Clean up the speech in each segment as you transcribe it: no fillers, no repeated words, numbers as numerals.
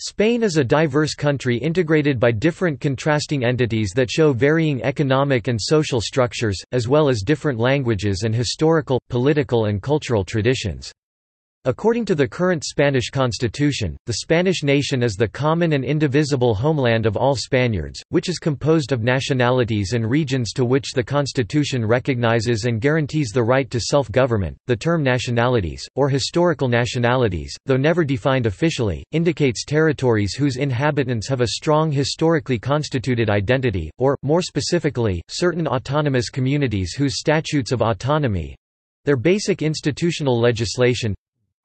Spain is a diverse country integrated by different contrasting entities that show varying economic and social structures, as well as different languages and historical, political and cultural traditions. According to the current Spanish constitution, the Spanish nation is the common and indivisible homeland of all Spaniards, which is composed of nationalities and regions to which the constitution recognizes and guarantees the right to self-government. The term nationalities, or historical nationalities, though never defined officially, indicates territories whose inhabitants have a strong historically constituted identity, or, more specifically, certain autonomous communities whose statutes of autonomy—their basic institutional legislation—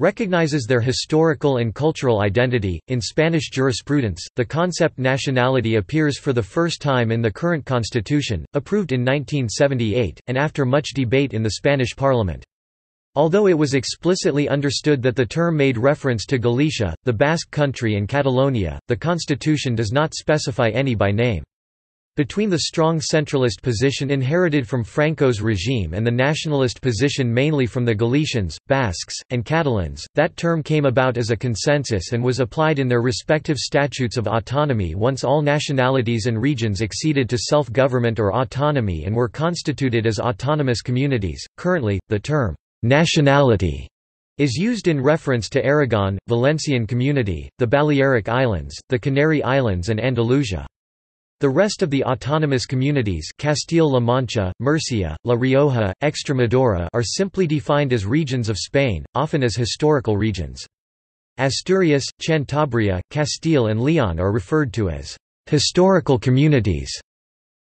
recognizes their historical and cultural identity. In Spanish jurisprudence, the concept nationality appears for the first time in the current constitution, approved in 1978, and after much debate in the Spanish Parliament. Although it was explicitly understood that the term made reference to Galicia, the Basque Country and Catalonia, the constitution does not specify any by name. Between the strong centralist position inherited from Franco's regime and the nationalist position mainly from the Galicians, Basques, and Catalans, that term came about as a consensus and was applied in their respective statutes of autonomy once all nationalities and regions acceded to self-government or autonomy and were constituted as autonomous communities. Currently, the term nationality is used in reference to Aragon, Valencian Community, the Balearic Islands, the Canary Islands and Andalusia. The rest of the autonomous communities Castile-La Mancha, Murcia, La Rioja, Extremadura are simply defined as regions of Spain, often as historical regions. Asturias, Cantabria, Castile and Leon are referred to as historical communities.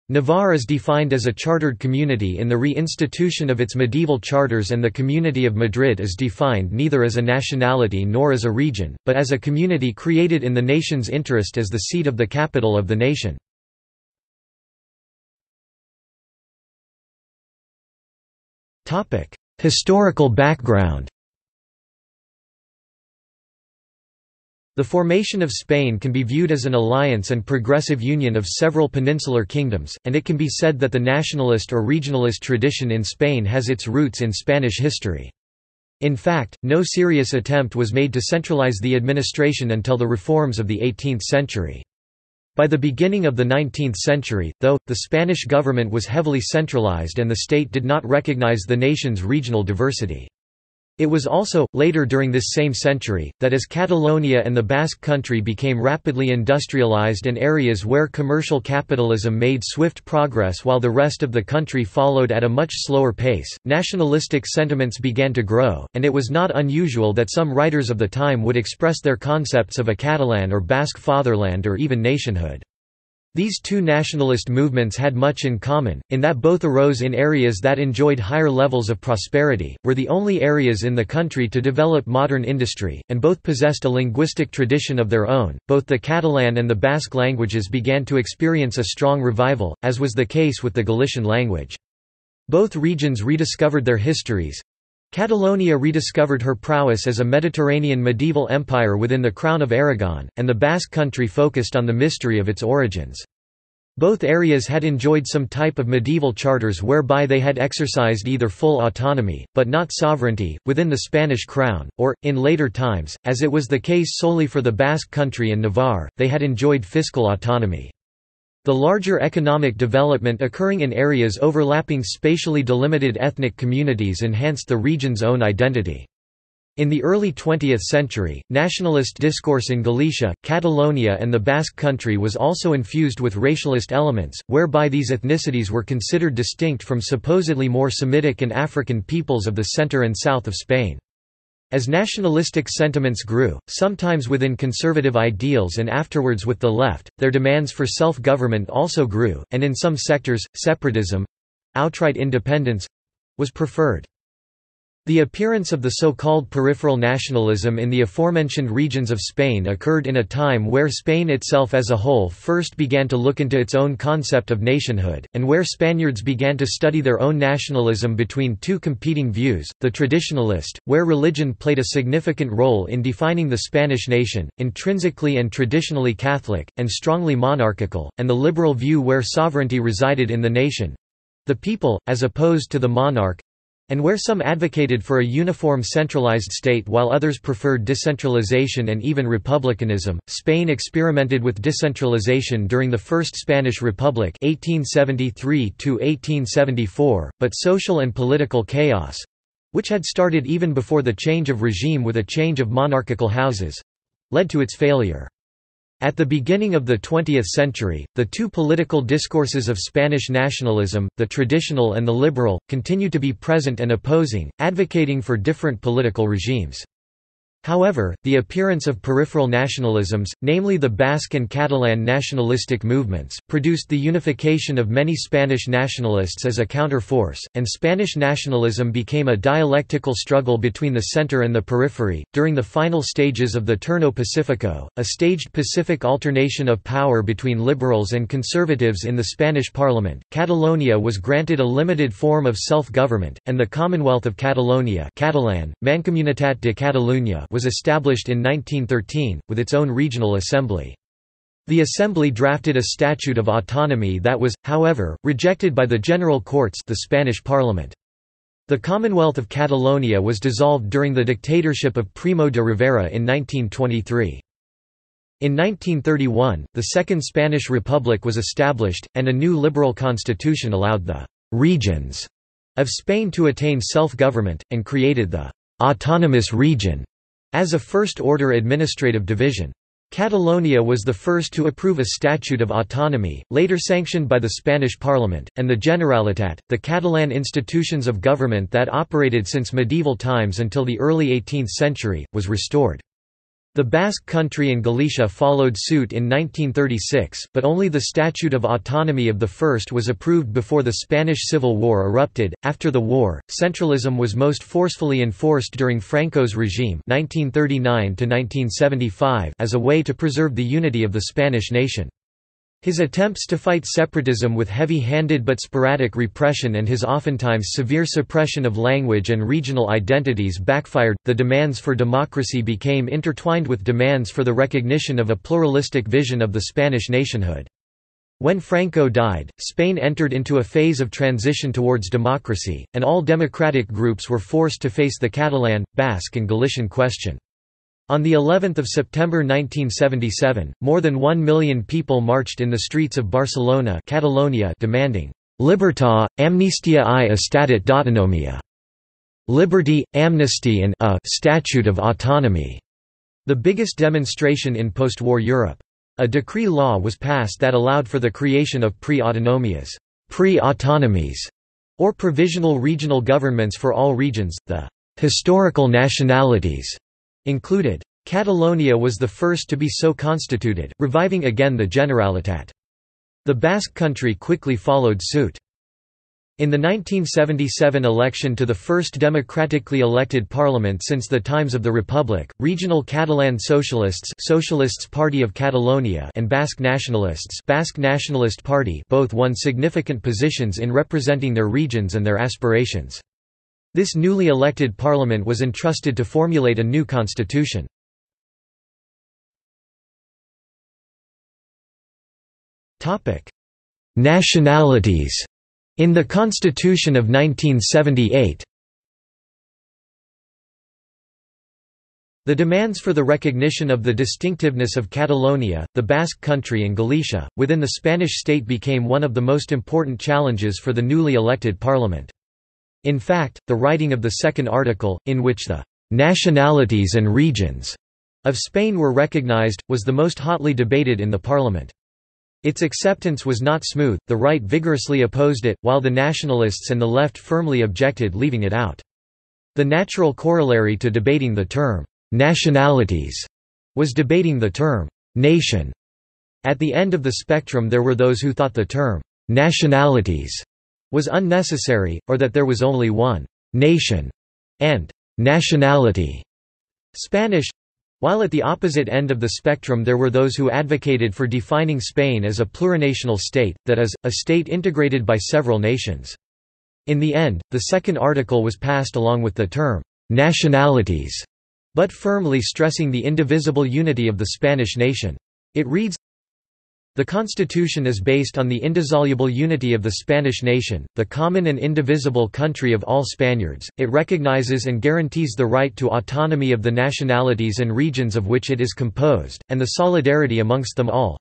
Navarre is defined as a chartered community in the re-institution of its medieval charters, and the Community of Madrid is defined neither as a nationality nor as a region, but as a community created in the nation's interest as the seat of the capital of the nation. Historical background. The formation of Spain can be viewed as an alliance and progressive union of several peninsular kingdoms, and it can be said that the nationalist or regionalist tradition in Spain has its roots in Spanish history. In fact, no serious attempt was made to centralize the administration until the reforms of the 18th century. By the beginning of the 19th century, though, the Spanish government was heavily centralized and the state did not recognize the nation's regional diversity. It was also, later during this same century, that as Catalonia and the Basque Country became rapidly industrialized and areas where commercial capitalism made swift progress while the rest of the country followed at a much slower pace, nationalistic sentiments began to grow, and it was not unusual that some writers of the time would express their concepts of a Catalan or Basque fatherland or even nationhood. These two nationalist movements had much in common, in that both arose in areas that enjoyed higher levels of prosperity, were the only areas in the country to develop modern industry, and both possessed a linguistic tradition of their own. Both the Catalan and the Basque languages began to experience a strong revival, as was the case with the Galician language. Both regions rediscovered their histories. Catalonia rediscovered her prowess as a Mediterranean medieval empire within the Crown of Aragon, and the Basque Country focused on the mystery of its origins. Both areas had enjoyed some type of medieval charters whereby they had exercised either full autonomy, but not sovereignty, within the Spanish crown, or, in later times, as it was the case solely for the Basque Country and Navarre, they had enjoyed fiscal autonomy. The larger economic development occurring in areas overlapping spatially delimited ethnic communities enhanced the region's own identity. In the early 20th century, nationalist discourse in Galicia, Catalonia and the Basque Country was also infused with racialist elements, whereby these ethnicities were considered distinct from supposedly more Semitic and African peoples of the center and south of Spain. As nationalistic sentiments grew, sometimes within conservative ideals and afterwards with the left, their demands for self-government also grew, and in some sectors, separatism—outright independence—was preferred. The appearance of the so-called peripheral nationalism in the aforementioned regions of Spain occurred in a time where Spain itself as a whole first began to look into its own concept of nationhood, and where Spaniards began to study their own nationalism between two competing views, the traditionalist, where religion played a significant role in defining the Spanish nation, intrinsically and traditionally Catholic, and strongly monarchical, and the liberal view where sovereignty resided in the nation—the people, as opposed to the monarch, And where some advocated for a uniform centralized state while others preferred decentralization and even republicanism, Spain experimented with decentralization during the First Spanish Republic (1873–1874), but social and political chaos, which had started even before the change of regime with a change of monarchical houses, led to its failure. At the beginning of the 20th century, the two political discourses of Spanish nationalism, the traditional and the liberal, continue to be present and opposing, advocating for different political regimes. However, the appearance of peripheral nationalisms, namely the Basque and Catalan nationalistic movements, produced the unification of many Spanish nationalists as a counter-force, and Spanish nationalism became a dialectical struggle between the center and the periphery. During the final stages of the Turno Pacifico, a staged Pacific alternation of power between liberals and conservatives in the Spanish Parliament, Catalonia was granted a limited form of self-government, and the Commonwealth of Catalonia (Catalan: Mancomunitat de Catalunya) was established in 1913, with its own regional assembly. The assembly drafted a statute of autonomy that was, however, rejected by the general courts, the Spanish Parliament. The Commonwealth of Catalonia was dissolved during the dictatorship of Primo de Rivera in 1923. In 1931, the Second Spanish Republic was established, and a new liberal constitution allowed the «regions» of Spain to attain self-government, and created the «autonomous region» as a first-order administrative division. Catalonia was the first to approve a statute of autonomy, later sanctioned by the Spanish Parliament, and the Generalitat, the Catalan institutions of government that operated since medieval times until the early 18th century, was restored. The Basque Country and Galicia followed suit in 1936, but only the Statute of Autonomy of the first was approved before the Spanish Civil War erupted. After the war, centralism was most forcefully enforced during Franco's regime (1939–1975) as a way to preserve the unity of the Spanish nation. His attempts to fight separatism with heavy-handed but sporadic repression and his oftentimes severe suppression of language and regional identities backfired. The demands for democracy became intertwined with demands for the recognition of a pluralistic vision of the Spanish nationhood. When Franco died, Spain entered into a phase of transition towards democracy, and all democratic groups were forced to face the Catalan, Basque and Galician question. On the 11th of September 1977, more than 1 million people marched in the streets of Barcelona, Catalonia, demanding "Libertà, amnistia I estatut d'autonomia." Liberty, amnesty and a statute of autonomy. The biggest demonstration in post-war Europe. A decree law was passed that allowed for the creation of pre-autonomias, pre-autonomies, or provisional regional governments for all regions. The historical nationalities included. Catalonia was the first to be so constituted, reviving again the Generalitat. The Basque Country quickly followed suit. In the 1977 election to the first democratically elected parliament since the times of the Republic, regional Catalan Socialists, Socialists Party of Catalonia, and Basque Nationalists, Basque Nationalist Party, both won significant positions in representing their regions and their aspirations. This newly elected parliament was entrusted to formulate a new constitution. Topic: Nationalities in the Constitution of 1978. The demands for the recognition of the distinctiveness of Catalonia, the Basque Country and Galicia within the Spanish state became one of the most important challenges for the newly elected parliament. In fact, the writing of the second article, in which the nationalities and regions of Spain were recognized, was the most hotly debated in the Parliament. Its acceptance was not smooth, the right vigorously opposed it, while the nationalists and the left firmly objected, leaving it out. The natural corollary to debating the term nationalities was debating the term nation. At the end of the spectrum there were those who thought the term nationalities was unnecessary, or that there was only one «nation» and «nationality» Spanish, while at the opposite end of the spectrum there were those who advocated for defining Spain as a plurinational state, that is, a state integrated by several nations. In the end, the second article was passed along with the term «nationalities», but firmly stressing the indivisible unity of the Spanish nation. It reads, The Constitution is based on the indissoluble unity of the Spanish nation, the common and indivisible country of all Spaniards. It recognizes and guarantees the right to autonomy of the nationalities and regions of which it is composed, and the solidarity amongst them all.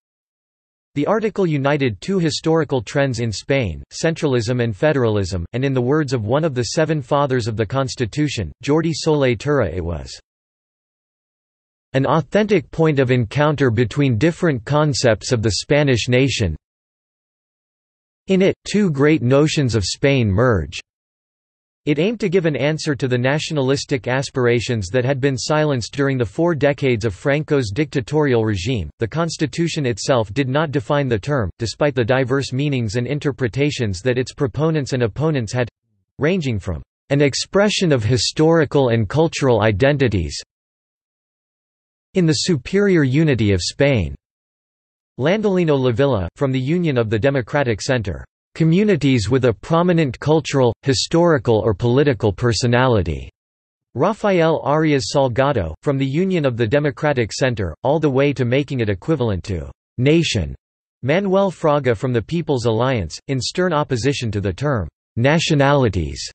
The article united two historical trends in Spain, centralism and federalism, and in the words of one of the seven fathers of the Constitution, Jordi Solé Tura, it was an authentic point of encounter between different concepts of the Spanish nation. In it, two great notions of Spain merge. It aimed to give an answer to the nationalistic aspirations that had been silenced during the 4 decades of Franco's dictatorial regime. The Constitution itself did not define the term, despite the diverse meanings and interpretations that its proponents and opponents had, ranging from an expression of historical and cultural identities in the superior unity of Spain. Landolino Lavilla, from the Union of the Democratic Center, communities with a prominent cultural, historical or political personality. Rafael Arias Salgado, from the Union of the Democratic Center, all the way to making it equivalent to nation. Manuel Fraga, from the People's Alliance, in stern opposition to the term nationalities,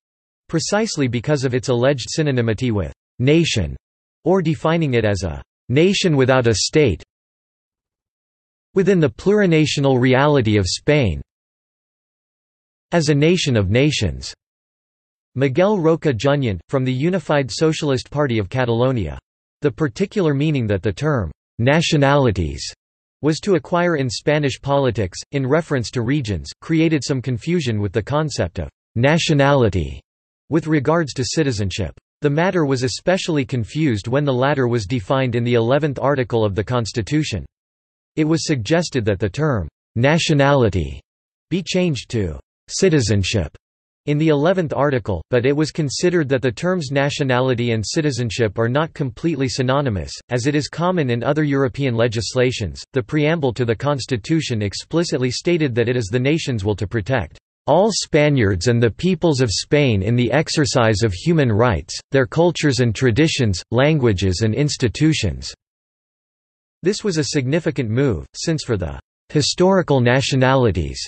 precisely because of its alleged synonymity with nation, or defining it as a nation without a state within the plurinational reality of Spain, as a nation of nations. Miguel Roca Junyant, from the Unified Socialist Party of Catalonia. The particular meaning that the term nationalities was to acquire in Spanish politics, in reference to regions, created some confusion with the concept of nationality with regards to citizenship. The matter was especially confused when the latter was defined in the 11th article of the Constitution. It was suggested that the term, nationality, be changed to citizenship in the 11th article, but it was considered that the terms nationality and citizenship are not completely synonymous, as it is common in other European legislations. The preamble to the Constitution explicitly stated that it is the nation's will to protect all Spaniards and the peoples of Spain in the exercise of human rights, their cultures and traditions, languages and institutions." This was a significant move, since for the "historical nationalities,"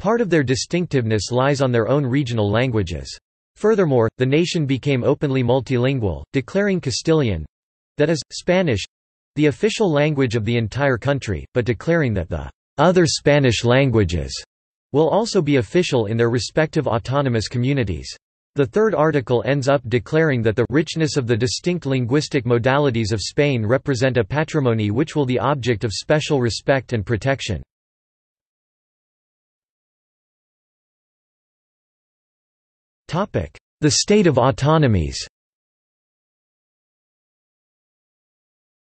part of their distinctiveness lies on their own regional languages. Furthermore, the nation became openly multilingual, declaring Castilian—that is, Spanish—the official language of the entire country, but declaring that the "other Spanish languages" will also be official in their respective autonomous communities. The third article ends up declaring that the richness of the distinct linguistic modalities of Spain represent a patrimony which will be the object of special respect and protection. The state of autonomies.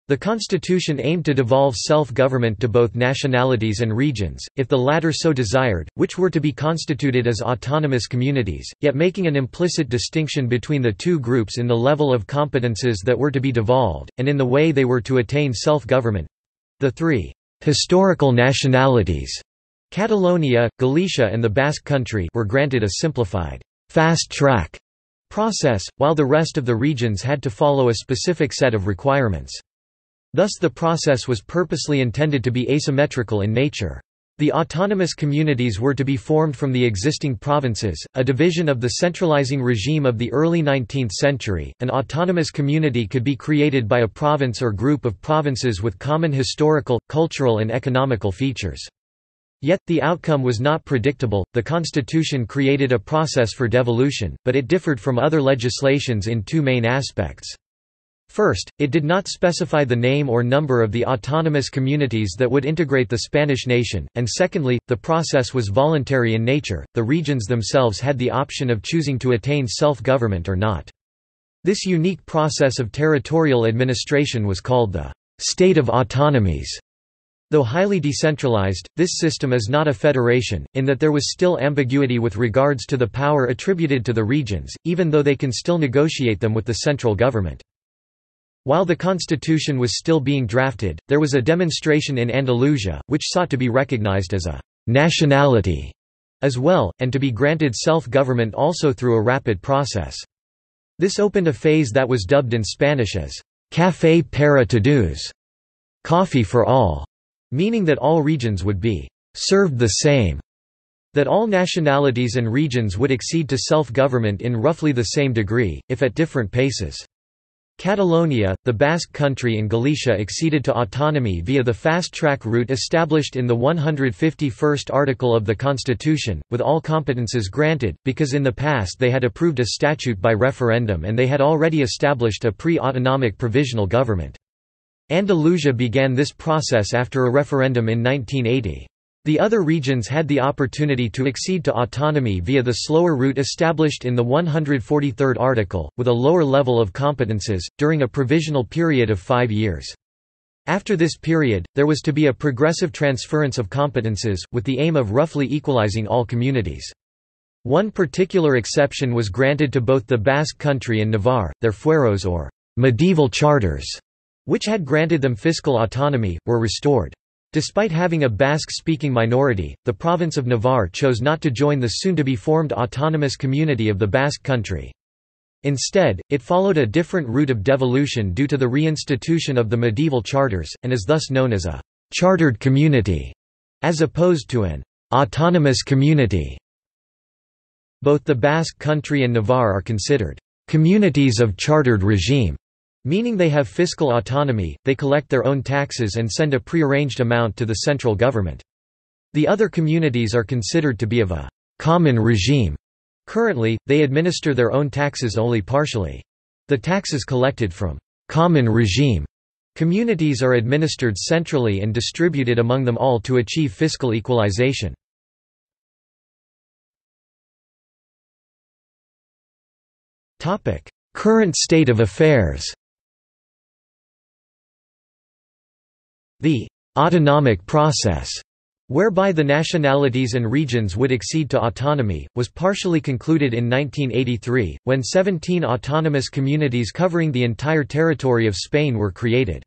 The Constitution aimed to devolve self-government to both nationalities and regions, if the latter so desired, which were to be constituted as autonomous communities, yet making an implicit distinction between the two groups in the level of competences that were to be devolved, and in the way they were to attain self-government. The three historical nationalities, Catalonia, Galicia and the Basque Country, were granted a simplified, fast-track process, while the rest of the regions had to follow a specific set of requirements. Thus the process was purposely intended to be asymmetrical in nature. The autonomous communities were to be formed from the existing provinces, a division of the centralizing regime of the early 19th century. An autonomous community could be created by a province or group of provinces with common historical, cultural and economical features. Yet, the outcome was not predictable. The Constitution created a process for devolution, but it differed from other legislations in two main aspects. First, it did not specify the name or number of the autonomous communities that would integrate the Spanish nation, and secondly, the process was voluntary in nature. The regions themselves had the option of choosing to attain self-government or not. This unique process of territorial administration was called the state of autonomies. Though highly decentralized, this system is not a federation, in that there was still ambiguity with regards to the power attributed to the regions, even though they can still negotiate them with the central government. While the Constitution was still being drafted, there was a demonstration in Andalusia, which sought to be recognized as a nationality as well, and to be granted self-government also through a rapid process. This opened a phase that was dubbed in Spanish as "Café para todos", coffee for all, meaning that all regions would be served the same, that all nationalities and regions would accede to self-government in roughly the same degree, if at different paces. Catalonia, the Basque Country and Galicia acceded to autonomy via the fast-track route established in the 151st article of the Constitution, with all competences granted, because in the past they had approved a statute by referendum and they had already established a pre-autonomic provisional government. Andalusia began this process after a referendum in 1980. The other regions had the opportunity to accede to autonomy via the slower route established in the 143rd article, with a lower level of competences, during a provisional period of 5 years. After this period, there was to be a progressive transference of competences, with the aim of roughly equalizing all communities. One particular exception was granted to both the Basque Country and Navarre. Their fueros, or medieval charters, which had granted them fiscal autonomy, were restored. Despite having a Basque-speaking minority, the province of Navarre chose not to join the soon-to-be formed autonomous community of the Basque Country. Instead, it followed a different route of devolution due to the reinstitution of the medieval charters, and is thus known as a «chartered community» as opposed to an «autonomous community». Both the Basque Country and Navarre are considered «communities of chartered regime», meaning they have fiscal autonomy, they collect their own taxes and send a prearranged amount to the central government. The other communities are considered to be of a common regime. Currently, they administer their own taxes only partially. The taxes collected from common regime communities are administered centrally and distributed among them all to achieve fiscal equalization. Current state of affairs. The «autonomic process», whereby the nationalities and regions would accede to autonomy, was partially concluded in 1983, when 17 autonomous communities covering the entire territory of Spain were created.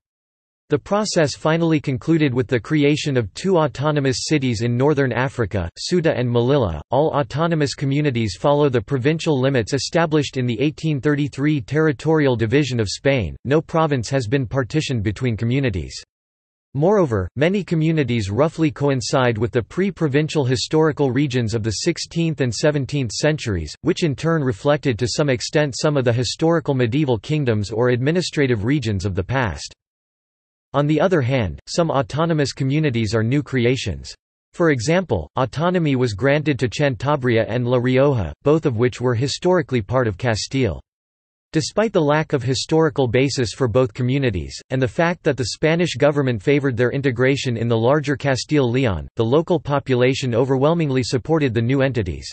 The process finally concluded with the creation of 2 autonomous cities in northern Africa, Ceuta and Melilla. All autonomous communities follow the provincial limits established in the 1833 territorial division of Spain. No province has been partitioned between communities. Moreover, many communities roughly coincide with the pre-provincial historical regions of the 16th and 17th centuries, which in turn reflected to some extent some of the historical medieval kingdoms or administrative regions of the past. On the other hand, some autonomous communities are new creations. For example, autonomy was granted to Cantabria and La Rioja, both of which were historically part of Castile. Despite the lack of historical basis for both communities, and the fact that the Spanish government favored their integration in the larger Castile Leon, the local population overwhelmingly supported the new entities.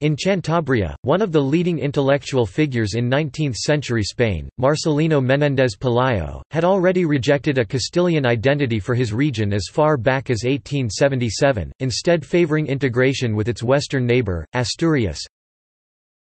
In Cantabria, one of the leading intellectual figures in 19th-century Spain, Marcelino Menéndez Pelayo, had already rejected a Castilian identity for his region as far back as 1877, instead favoring integration with its western neighbor, Asturias.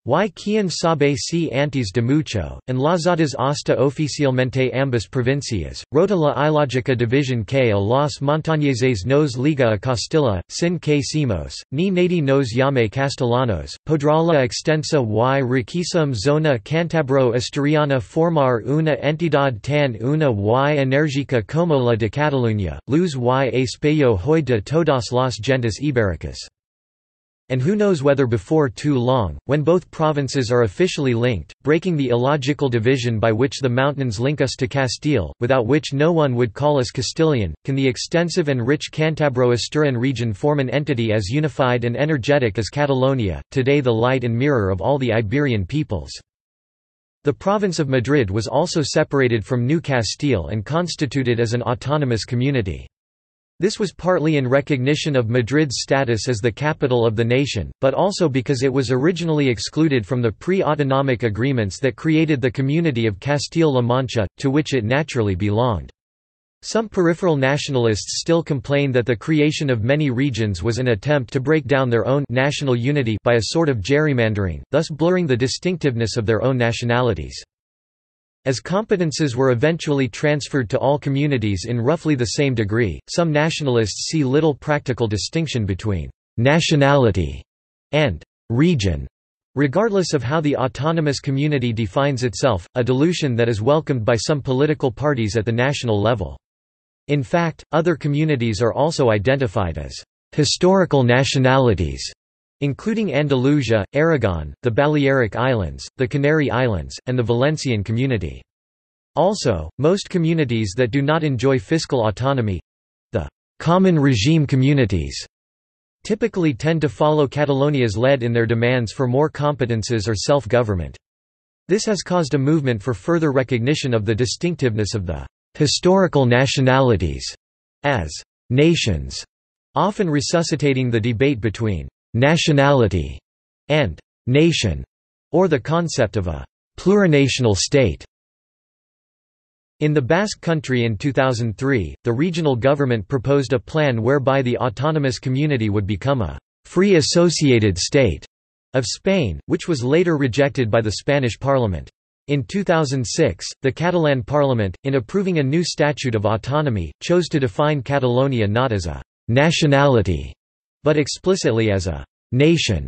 Y quien sabe si antes de mucho, enlazadas hasta oficialmente ambas provincias, rota la ilógica división que a los montañeses nos liga a Castilla, sin que simos, ni nadie nos llame castellanos, podrá la extensa y riquísima zona cantabro-asturiana formar una entidad tan una y enérgica como la de Cataluña, luz y espejo hoy de todas las gentes ibéricas. And who knows whether before too long, when both provinces are officially linked, breaking the illogical division by which the mountains link us to Castile, without which no one would call us Castilian, can the extensive and rich Cantabro-Asturian region form an entity as unified and energetic as Catalonia, today the light and mirror of all the Iberian peoples. The province of Madrid was also separated from New Castile and constituted as an autonomous community. This was partly in recognition of Madrid's status as the capital of the nation, but also because it was originally excluded from the pre-autonomic agreements that created the community of Castile-La Mancha, to which it naturally belonged. Some peripheral nationalists still complain that the creation of many regions was an attempt to break down their own national unity by a sort of gerrymandering, thus blurring the distinctiveness of their own nationalities. As competences were eventually transferred to all communities in roughly the same degree, some nationalists see little practical distinction between «nationality» and «region», regardless of how the autonomous community defines itself, a dilution that is welcomed by some political parties at the national level. In fact, other communities are also identified as historical nationalities, including Andalusia, Aragon, the Balearic Islands, the Canary Islands, and the Valencian community. Also, most communities that do not enjoy fiscal autonomy—the common regime communities—typically tend to follow Catalonia's lead in their demands for more competences or self-government. This has caused a movement for further recognition of the distinctiveness of the historical nationalities as nations, often resuscitating the debate between nationality and nation, or the concept of a plurinational state. In the Basque Country in 2003, the regional government proposed a plan whereby the autonomous community would become a free associated state of Spain, which was later rejected by the Spanish parliament. In 2006, the Catalan parliament, in approving a new statute of autonomy, chose to define Catalonia not as a nationality, but explicitly as a nation,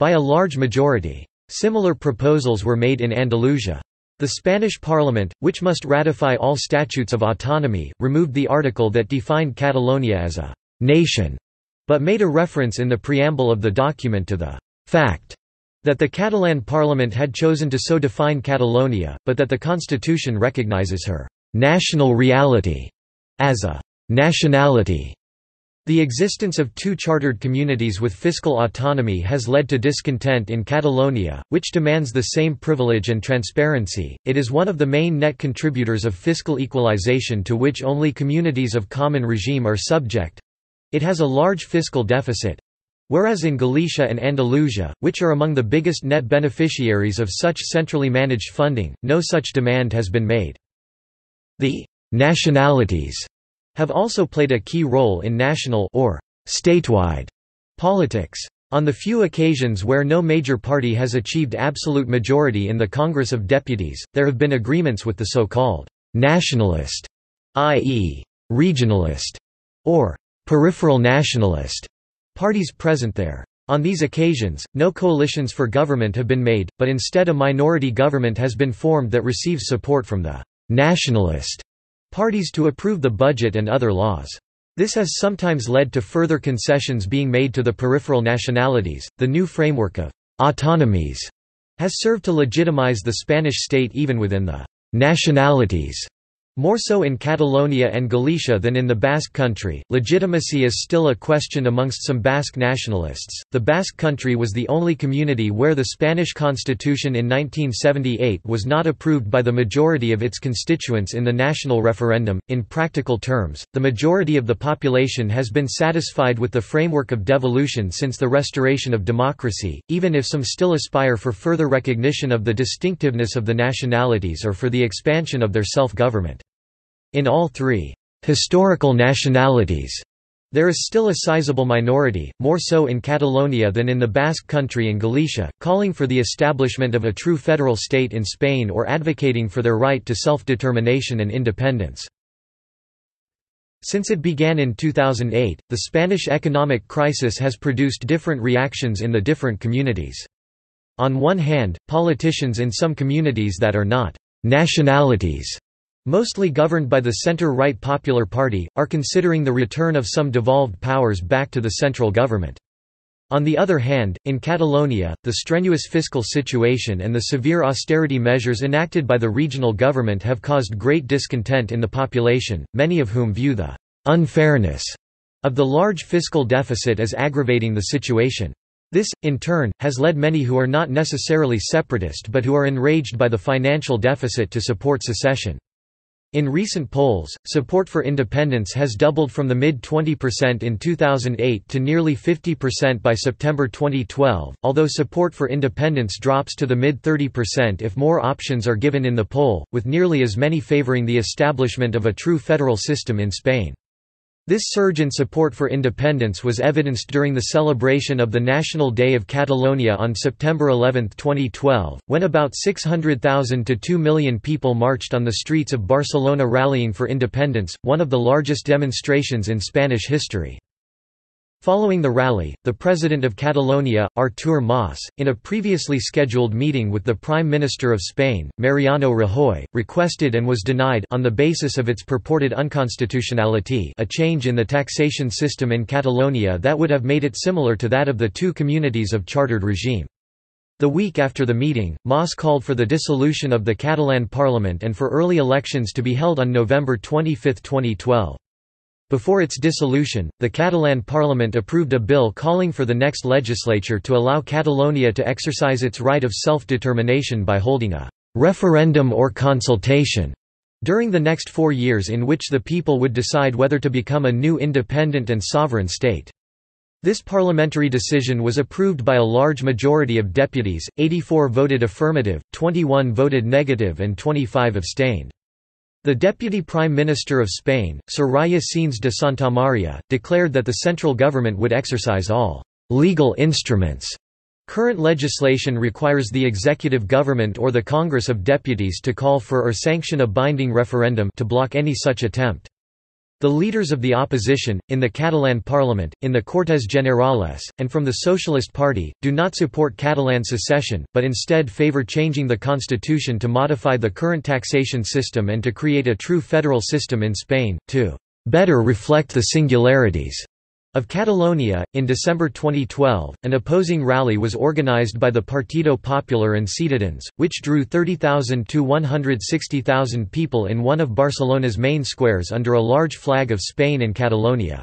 by a large majority. Similar proposals were made in Andalusia. The Spanish Parliament, which must ratify all statutes of autonomy, removed the article that defined Catalonia as a nation, but made a reference in the preamble of the document to the fact that the Catalan Parliament had chosen to so define Catalonia, but that the Constitution recognizes her national reality as a nationality. The existence of two chartered communities with fiscal autonomy has led to discontent in Catalonia, which demands the same privilege and transparency. It is one of the main net contributors of fiscal equalization to which only communities of common regime are subject. It has a large fiscal deficit, whereas in Galicia and Andalusia, which are among the biggest net beneficiaries of such centrally managed funding, no such demand has been made. The nationalities have also played a key role in national or statewide politics. On the few occasions where no major party has achieved absolute majority in the Congress of Deputies, there have been agreements with the so-called nationalist, i.e., regionalist, or peripheral nationalist parties present there. On these occasions, no coalitions for government have been made, but instead a minority government has been formed that receives support from the nationalist parties to approve the budget and other laws. This has sometimes led to further concessions being made to the peripheral nationalities. The new framework of autonomies has served to legitimize the Spanish state even within the nationalities, more so in Catalonia and Galicia than in the Basque Country. Legitimacy is still a question amongst some Basque nationalists. The Basque Country was the only community where the Spanish Constitution in 1978 was not approved by the majority of its constituents in the national referendum. In practical terms, the majority of the population has been satisfied with the framework of devolution since the restoration of democracy, even if some still aspire for further recognition of the distinctiveness of the nationalities or for the expansion of their self-government. In all three historical nationalities, there is still a sizable minority, more so in Catalonia than in the Basque Country and Galicia, calling for the establishment of a true federal state in Spain or advocating for their right to self-determination and independence. Since it began in 2008, the Spanish economic crisis has produced different reactions in the different communities. On one hand, politicians in some communities that are not nationalities, mostly governed by the center-right Popular Party, are considering the return of some devolved powers back to the central government. On the other hand, in Catalonia, the strenuous fiscal situation and the severe austerity measures enacted by the regional government have caused great discontent in the population, many of whom view the unfairness of the large fiscal deficit as aggravating the situation. This, in turn, has led many who are not necessarily separatist but who are enraged by the financial deficit to support secession. In recent polls, support for independence has doubled from the mid-20% in 2008 to nearly 50% by September 2012, although support for independence drops to the mid-30% if more options are given in the poll, with nearly as many favoring the establishment of a true federal system in Spain. This surge in support for independence was evidenced during the celebration of the National Day of Catalonia on September 11, 2012, when about 600,000 to 2 million people marched on the streets of Barcelona rallying for independence, one of the largest demonstrations in Spanish history. Following the rally, the President of Catalonia, Artur Mas, in a previously scheduled meeting with the Prime Minister of Spain, Mariano Rajoy, requested and was denied on the basis of its purported unconstitutionality a change in the taxation system in Catalonia that would have made it similar to that of the two communities of chartered regime. The week after the meeting, Mas called for the dissolution of the Catalan parliament and for early elections to be held on November 25, 2012. Before its dissolution, the Catalan parliament approved a bill calling for the next legislature to allow Catalonia to exercise its right of self-determination by holding a referendum or consultation during the next 4 years in which the people would decide whether to become a new independent and sovereign state. This parliamentary decision was approved by a large majority of deputies, 84 voted affirmative, 21 voted negative and 25 abstained. The Deputy Prime Minister of Spain, Soraya Sáenz de Santamaría, declared that the central government would exercise all «legal instruments». Current legislation requires the executive government or the Congress of Deputies to call for or sanction a binding referendum to block any such attempt. The leaders of the opposition, in the Catalan parliament, in the Cortes Generales, and from the Socialist Party, do not support Catalan secession, but instead favour changing the constitution to modify the current taxation system and to create a true federal system in Spain, to better reflect the singularities of Catalonia. In December 2012, an opposing rally was organized by the Partido Popular and Ciutadans, which drew 30,000 to 160,000 people in one of Barcelona's main squares under a large flag of Spain and Catalonia.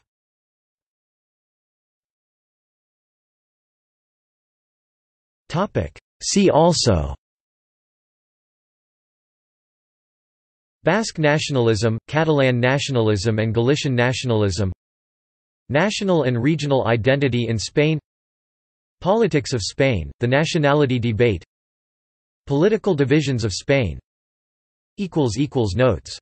See also: Basque nationalism, Catalan nationalism and Galician nationalism, National and regional identity in Spain, Politics of Spain, the nationality debate, Political divisions of Spain. == Notes